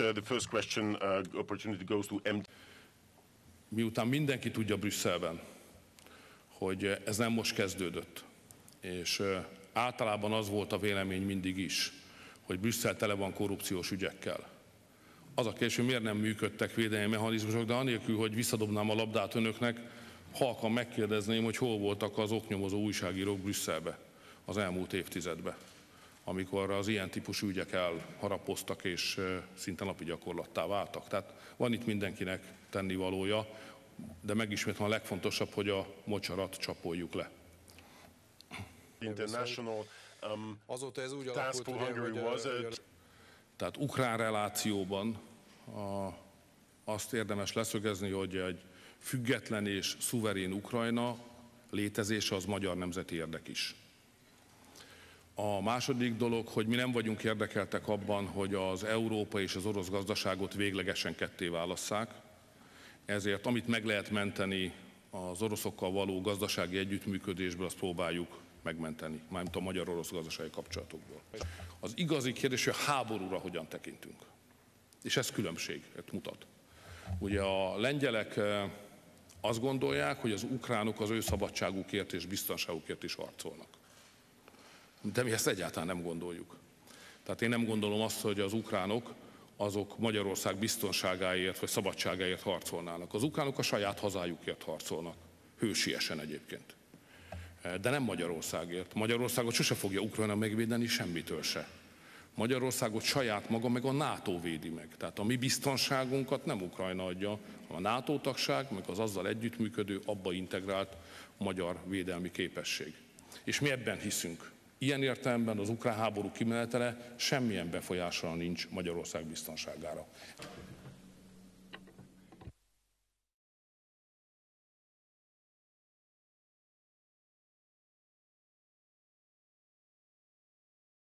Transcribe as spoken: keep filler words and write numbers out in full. uh, the first question uh, opportunity goes to M. Miután mindenki tudja Brüsszelben, hogy ez nem most kezdődött, és általában az volt a vélemény mindig is, hogy Brüsszel tele van korrupciós ügyekkel. Az a kérdés, hogy miért nem működtek védelmi mechanizmusok, de anélkül, hogy visszadobnám a labdát önöknek, halkan megkérdezném, hogy hol voltak az oknyomozó újságírók Brüsszelbe az elmúlt évtizedben, amikor az ilyen típusú ügyek elharapoztak és szinte napi gyakorlattá váltak. Tehát van itt mindenkinek tennivalója, de megismétlem a legfontosabb, hogy a mocsarat csapoljuk le. International, um, Azóta ez úgy alakult, Hungary ugye, was a... Tehát ukrán relációban a, azt érdemes leszögezni, hogy egy független és szuverén Ukrajna létezése az magyar nemzeti érdek is. A második dolog, hogy mi nem vagyunk érdekeltek abban, hogy az európai és az orosz gazdaságot véglegesen ketté válasszák, ezért amit meg lehet menteni az oroszokkal való gazdasági együttműködésből, azt próbáljuk megmenteni, mármint a magyar-orosz gazdasági kapcsolatokból. Az igazi kérdés, hogy a háborúra hogyan tekintünk. És ez különbséget mutat. Ugye a lengyelek azt gondolják, hogy az ukránok az ő szabadságukért és biztonságukért is harcolnak. De mi ezt egyáltalán nem gondoljuk. Tehát én nem gondolom azt, hogy az ukránok azok Magyarország biztonságáért vagy szabadságáért harcolnának. Az ukránok a saját hazájukért harcolnak. Hősiesen egyébként. De nem Magyarországért. Magyarországot sose fogja Ukrajna megvédeni semmitől se. Magyarországot saját maga meg a NATO védi meg. Tehát a mi biztonságunkat nem Ukrajna adja, a NATO tagság, meg az azzal együttműködő, abba integrált magyar védelmi képesség. És mi ebben hiszünk. Ilyen értelemben az ukrán háború kimenetele semmilyen befolyással nincs Magyarország biztonságára.